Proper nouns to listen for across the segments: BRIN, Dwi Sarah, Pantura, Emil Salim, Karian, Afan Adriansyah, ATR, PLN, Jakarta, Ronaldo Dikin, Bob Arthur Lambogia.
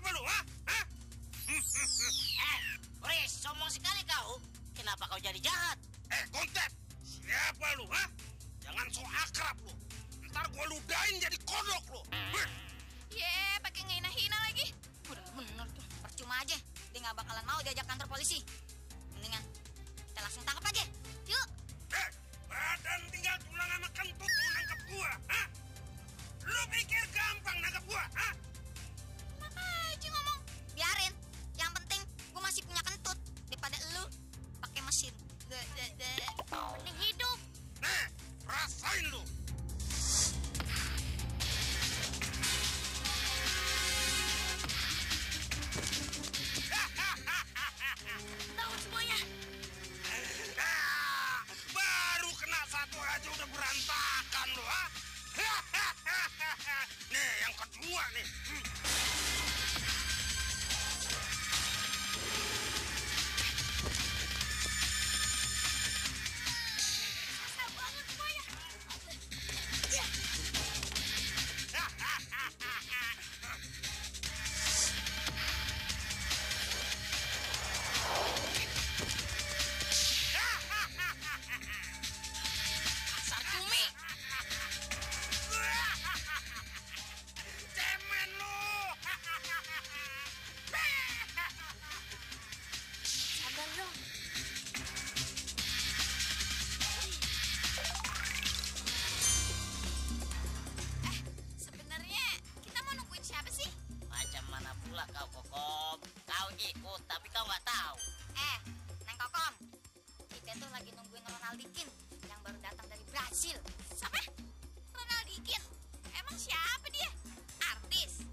apa lu? Hah? Riz, sombong sekali kau. Kenapa kau jadi jahat? Kontet, siapa lu? Hah? Jangan so akrab lu. Ntar gua ludahin jadi kodok lu. Ye, pakai ngehina-hina lagi. Bener-bener tuh. Percuma aja. Dia nggak bakalan mau diajak kantor polisi. Mendingan kita langsung tangkap aja. Yuk. Badan tinggal tulang sama kentut lu nangkep gua, hah? Lu pikir gampang nangkep gua, hah? Makanya ngomong. Biarin. Yang penting gua masih punya kentut daripada lu pakai mesin. Mending hidup. Nah, rasain lu. Tahu semuanya. Baru kena satu aja udah berantakan lu, ha? Nih yang kedua nih. Ronaldo Dikin yang baru datang dari Brasil. Siapa? Ronaldo Dikin? Emang siapa dia? Artis?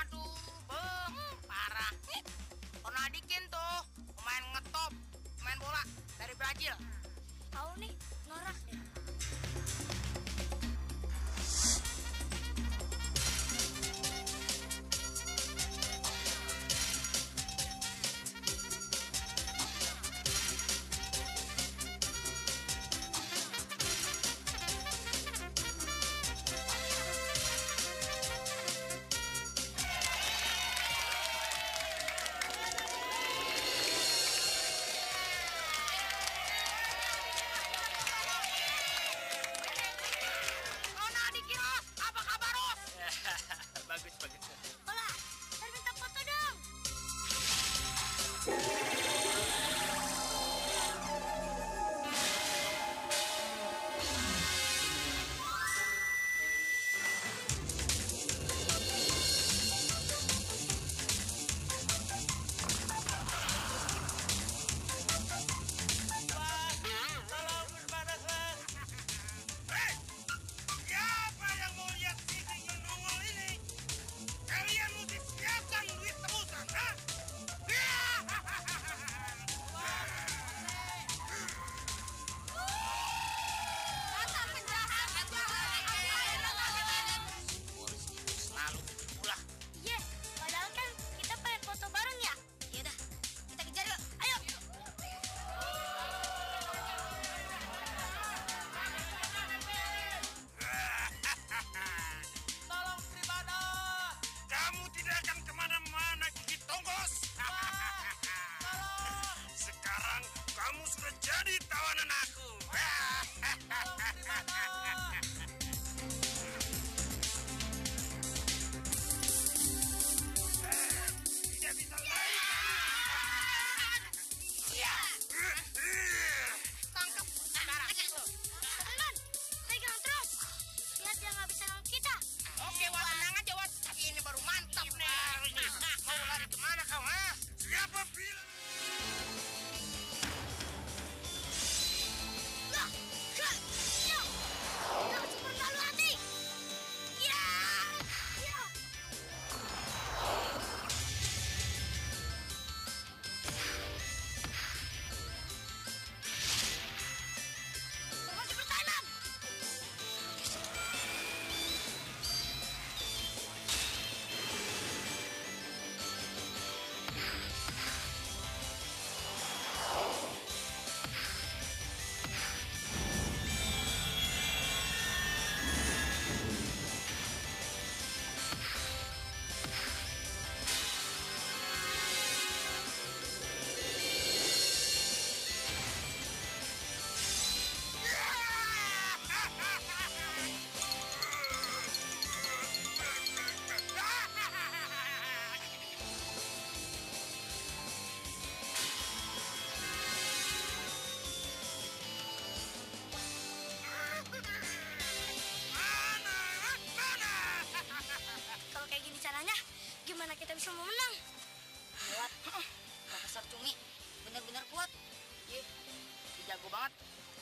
Aduh, parah. Ronaldo Dikin tuh pemain ngetop, pemain bola dari Brasil. Tahu nih, norak deh. Siapa bilang? semua menang. Kuat, Profesor Cungi bener-bener kuat. Iya, jago banget.